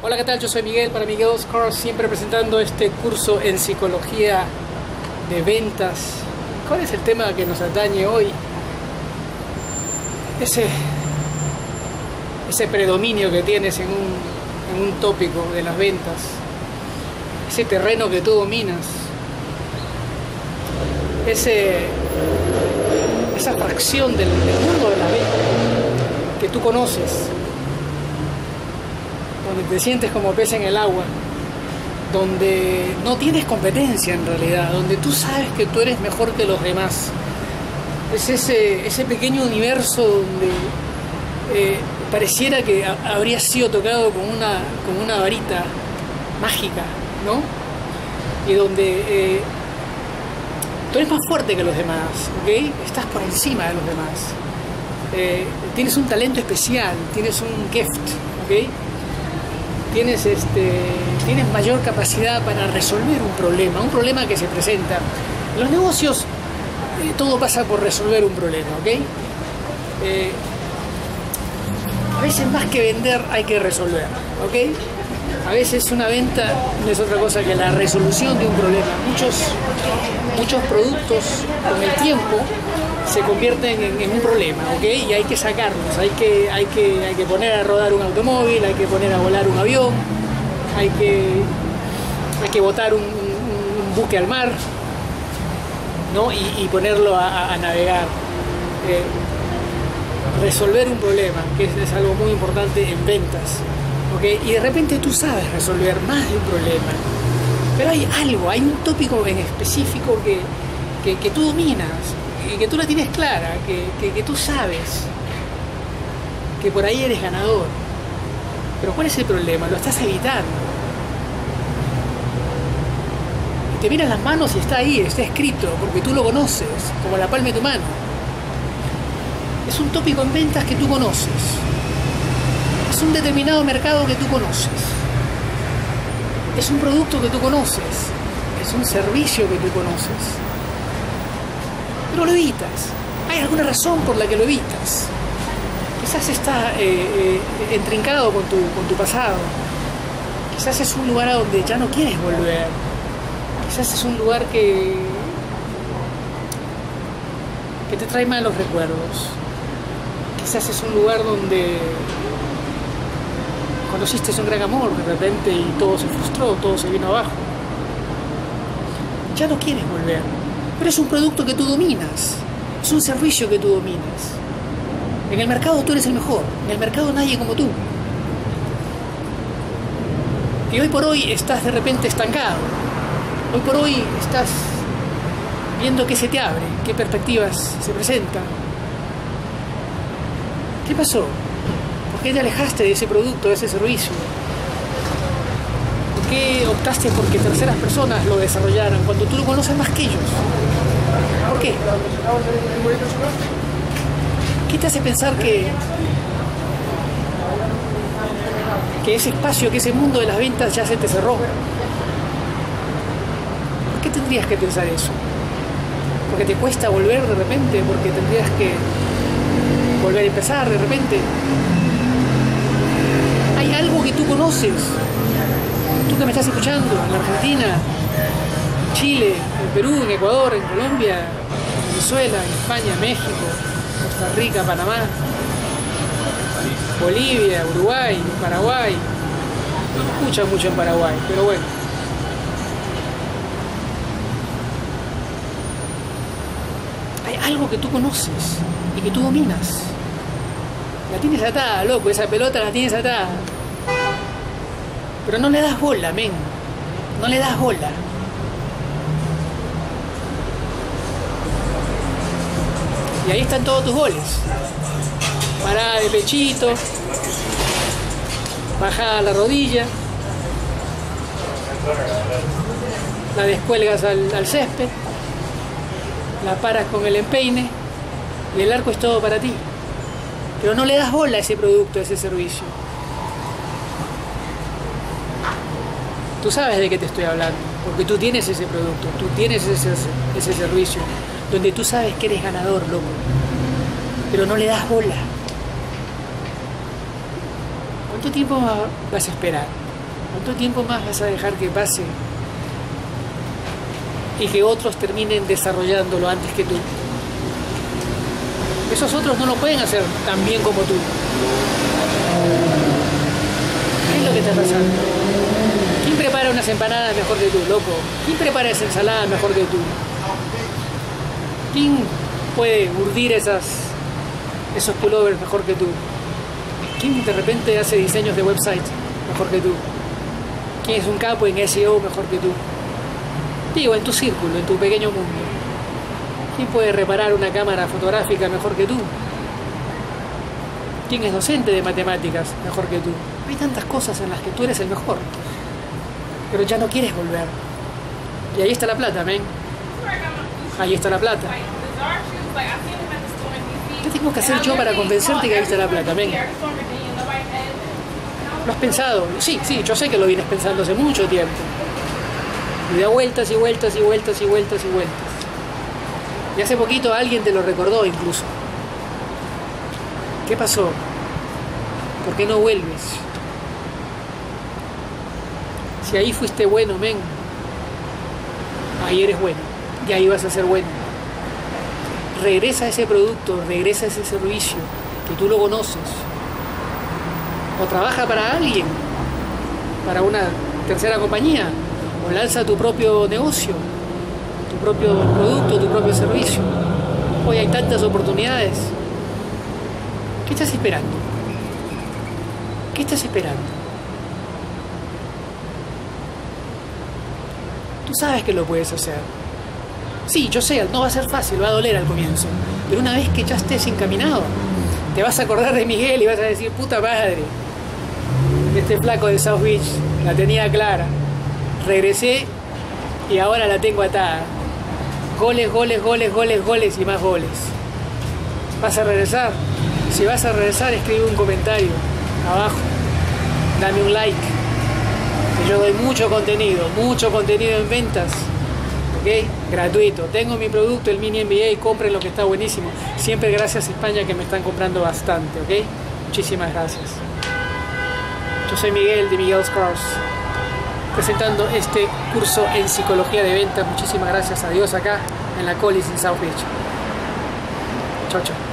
Hola, ¿qué tal? Yo soy Miguel, para Miguel Oscar, siempre presentando este curso en psicología de ventas. ¿Cuál es el tema que nos atañe hoy? Ese predominio que tienes en un tópico de las ventas, ese terreno que tú dominas, esa fracción del mundo de las ventas que tú conoces, donde te sientes como pez en el agua, donde no tienes competencia en realidad, donde tú sabes que tú eres mejor que los demás. Es ese pequeño universo donde pareciera que habría sido tocado con una varita mágica, ¿no? Y donde tú eres más fuerte que los demás, ¿ok? Estás por encima de los demás. Tienes un talento especial, tienes un gift, ¿ok? Tienes mayor capacidad para resolver un problema que se presenta. En los negocios todo pasa por resolver un problema, ¿ok? A veces más que vender hay que resolver, ¿ok? A veces una venta no es otra cosa que la resolución de un problema. Muchos productos con el tiempo se convierten en un problema, ¿ok? Y hay que sacarlos, hay que poner a rodar un automóvil, hay que poner a volar un avión, hay que botar un buque al mar, ¿no? Y ponerlo a navegar. Resolver un problema, que es algo muy importante en ventas, ¿ok? Y de repente tú sabes resolver más de un problema, pero hay un tópico en específico que tú dominas, que tú la tienes clara, que tú sabes que por ahí eres ganador. Pero ¿cuál es el problema? Lo estás evitando. Te miras las manos y está ahí, está escrito, porque tú lo conoces, como la palma de tu mano. Es un tópico en ventas que tú conoces. Es un determinado mercado que tú conoces. Es un producto que tú conoces. Es un servicio que tú conoces. Pero lo evitas. Hay alguna razón por la que lo evitas. Quizás está entrincado con tu pasado. Quizás es un lugar a donde ya no quieres volver. Quizás es un lugar que te trae malos recuerdos. Quizás es un lugar donde conociste un gran amor de repente y todo se frustró, todo se vino abajo. Ya no quieres volver. Pero es un producto que tú dominas, es un servicio que tú dominas. En el mercado tú eres el mejor, en el mercado nadie como tú. Y hoy por hoy estás de repente estancado, hoy por hoy estás viendo qué se te abre, qué perspectivas se presentan. ¿Qué pasó? ¿Por qué te alejaste de ese producto, de ese servicio? ¿Por qué optaste porque terceras personas lo desarrollaran cuando tú lo conoces más que ellos? ¿Por qué? ¿Qué te hace pensar que ese espacio, que ese mundo de las ventas ya se te cerró? ¿Por qué tendrías que pensar eso? ¿Porque te cuesta volver de repente? ¿Porque tendrías que volver a empezar de repente? Hay algo que tú conoces. Tú que me estás escuchando, en Argentina, en Chile, en Perú, en Ecuador, en Colombia, en Venezuela, en España, México, Costa Rica, Panamá, Bolivia, Uruguay, Paraguay. No escuchan mucho en Paraguay, pero bueno. Hay algo que tú conoces y que tú dominas. La tienes atada, loco, esa pelota la tienes atada. Pero no le das bola, men. No le das bola. Y ahí están todos tus goles. Parada de pechito. Bajada a la rodilla. La descuelgas al césped. La paras con el empeine. Y el arco es todo para ti. Pero no le das bola a ese producto, a ese servicio. Tú sabes de qué te estoy hablando, porque tú tienes ese producto, tú tienes ese servicio, donde tú sabes que eres ganador, loco, pero no le das bola. ¿Cuánto tiempo vas a esperar? ¿Cuánto tiempo más vas a dejar que pase y que otros terminen desarrollándolo antes que tú? Esos otros no lo pueden hacer tan bien como tú. ¿Qué es lo que está pasando? ¿Quién prepara unas empanadas mejor que tú, loco? ¿Quién prepara esa ensalada mejor que tú? ¿Quién puede urdir esos pullovers mejor que tú? ¿Quién de repente hace diseños de websites mejor que tú? ¿Quién es un capo en SEO mejor que tú? Digo, en tu círculo, en tu pequeño mundo. ¿Quién puede reparar una cámara fotográfica mejor que tú? ¿Quién es docente de matemáticas mejor que tú? Hay tantas cosas en las que tú eres el mejor, pero ya no quieres volver. Y ahí está la plata, ¿ven? Ahí está la plata. ¿Qué tengo que hacer yo para convencerte que ahí está la plata? ¿Ven? ¿Lo has pensado? Sí, yo sé que lo vienes pensando hace mucho tiempo. Y da vueltas y vueltas y vueltas y vueltas y vueltas. Y hace poquito alguien te lo recordó incluso. ¿Qué pasó? ¿Por qué no vuelves? Si ahí fuiste bueno, men, ahí eres bueno. Y ahí vas a ser bueno. Regresa a ese producto, regresa a ese servicio, que tú lo conoces. O trabaja para alguien, para una tercera compañía. O lanza tu propio negocio, tu propio producto, tu propio servicio. Hoy hay tantas oportunidades. ¿Qué estás esperando? ¿Qué estás esperando? Tú sabes que lo puedes hacer. Sí, yo sé, no va a ser fácil, va a doler al comienzo. Pero una vez que ya estés encaminado, te vas a acordar de Miguel y vas a decir, puta madre, este flaco de South Beach la tenía clara. Regresé y ahora la tengo atada. Goles, goles, goles, goles, goles y más goles. ¿Vas a regresar? Si vas a regresar, escribe un comentario abajo. Dame un like. Que yo doy mucho contenido en ventas. ¿Ok? Gratuito. Tengo mi producto, el Mini MBA, y compren lo que está buenísimo. Siempre gracias a España, que me están comprando bastante. ¿Ok? Muchísimas gracias. Yo soy Miguel de Miguel Oscar, presentando este curso en psicología de ventas. Muchísimas gracias a Dios acá en la College en South Beach. Chao, chao.